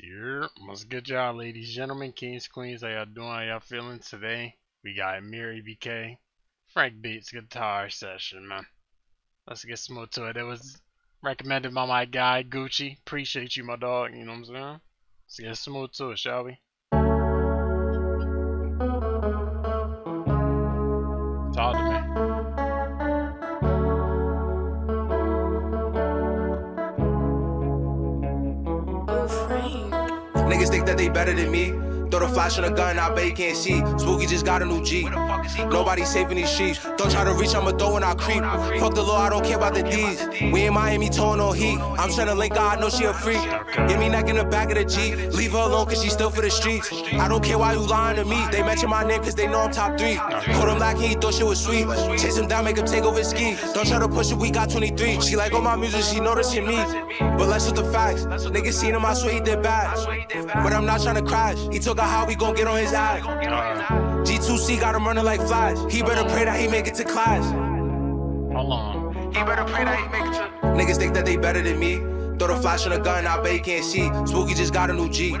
Here, what's good y'all, ladies, gentlemen, kings, queens, how y'all doing, how y'all feeling today? We got MIREBK, Frank Beats guitar session, man. Let's get smooth to it. It was recommended by my guy, Gucci. Appreciate you, my dog, you know what I'm saying? Let's get smooth to it, shall we? Talk to me. Niggas think that they better than me. Throw the flash on a gun, I bet he can't see. Spooky just got a new G. Nobody safe in these sheets. Don't try to reach, I'ma throw and I creep. Fuck the law, I don't care about the D's. We in Miami, towing on heat. I'm tryna link her, I know she a freak. Get me neck in the back of the G. Leave her alone, cause she still for the streets. I don't care why you lying to me. They mention my name, cause they know I'm top 3. Put him like he thought she was sweet. Chase him down, make him take over his ski. Don't try to push it, we got 23. She like all my music, she noticing me. But less with the facts. Niggas seen him, I swear he did bad. But I'm not tryna crash. He took how we gon' get on his ass. G2C got him running like flies. He better pray that he make it to class. Hold on. He better pray that he make it to. Niggas think that they better than me. Throw the flash on a gun, I bet he can't see. Spooky just got a new G.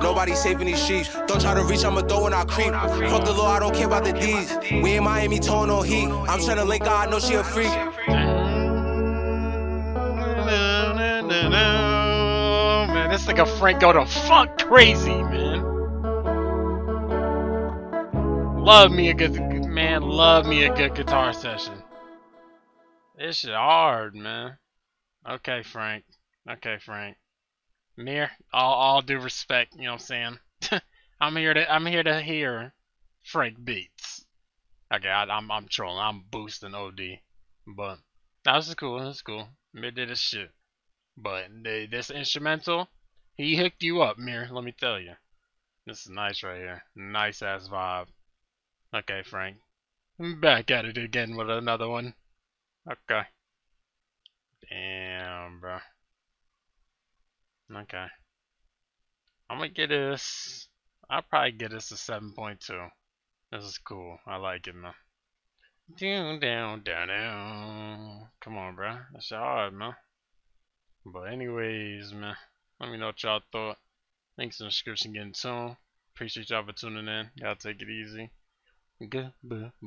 Nobody safe in these sheets. Don't try to reach, I'ma throw and I creep. Fuck the law, I don't care about the D's. We in Miami, towing on heat. I'm tryna link her, I know she a freak. Man, this nigga Frank go the fuck crazy, man. Love me a good man. Love me a good guitar session. This shit hard, man. Okay, Frank. Okay, Frank. Mir, all due respect. You know what I'm saying? I'm here to hear Frank Beats. Okay, I'm trolling. I'm boosting OD, but that was cool. That's cool. Mir did his shit, but this instrumental, he hooked you up, Mir. Let me tell you, this is nice right here. Nice ass vibe. Okay, Frank. I'm back at it again with another one. Okay. Damn, bro. Okay. I'm gonna get this. I'll probably get this a 7.2. This is cool. I like it, man. Down. Come on, bro. That's hard, man. But anyways, man. Let me know what y'all thought. Links in the description, get in tune. Appreciate y'all for tuning in. Y'all take it easy. Goodbye.